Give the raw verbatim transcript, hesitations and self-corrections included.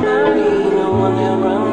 Marina, one that runs.